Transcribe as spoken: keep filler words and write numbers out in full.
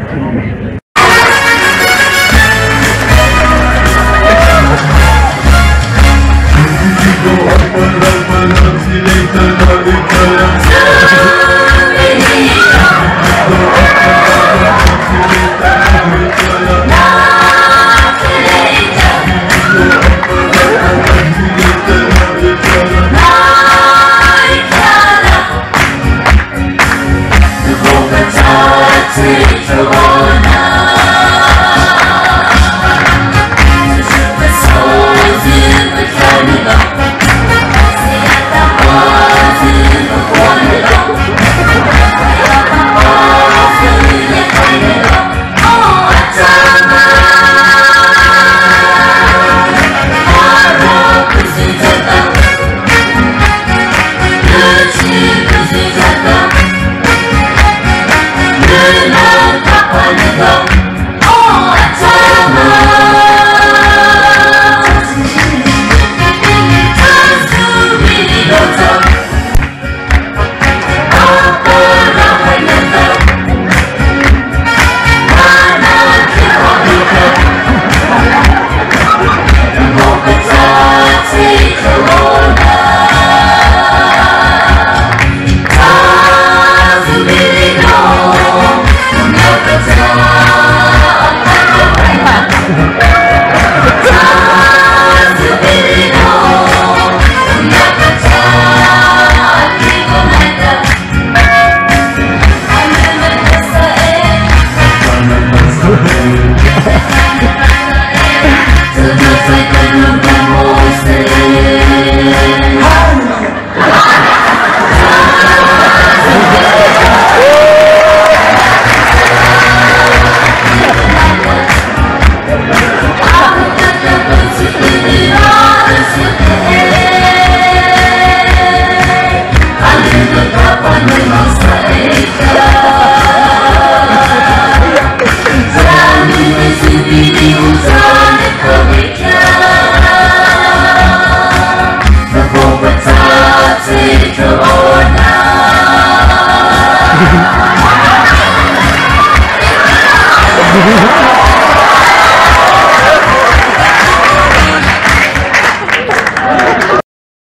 próximo. Ha, ha, ha.